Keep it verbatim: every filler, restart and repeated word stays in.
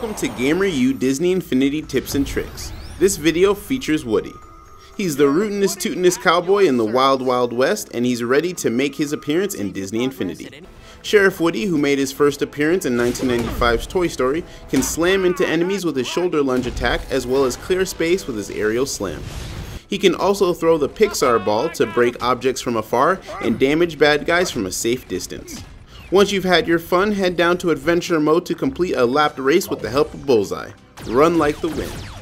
Welcome to GamerU Disney Infinity Tips and Tricks. This video features Woody. He's the rootinest tootinest cowboy in the wild wild west, and he's ready to make his appearance in Disney Infinity. Sheriff Woody, who made his first appearance in nineteen ninety-five's Toy Story, can slam into enemies with his shoulder lunge attack as well as clear space with his aerial slam. He can also throw the Pixar ball to break objects from afar and damage bad guys from a safe distance. Once you've had your fun, head down to Adventure Mode to complete a lapped race with the help of Bullseye. Run like the wind.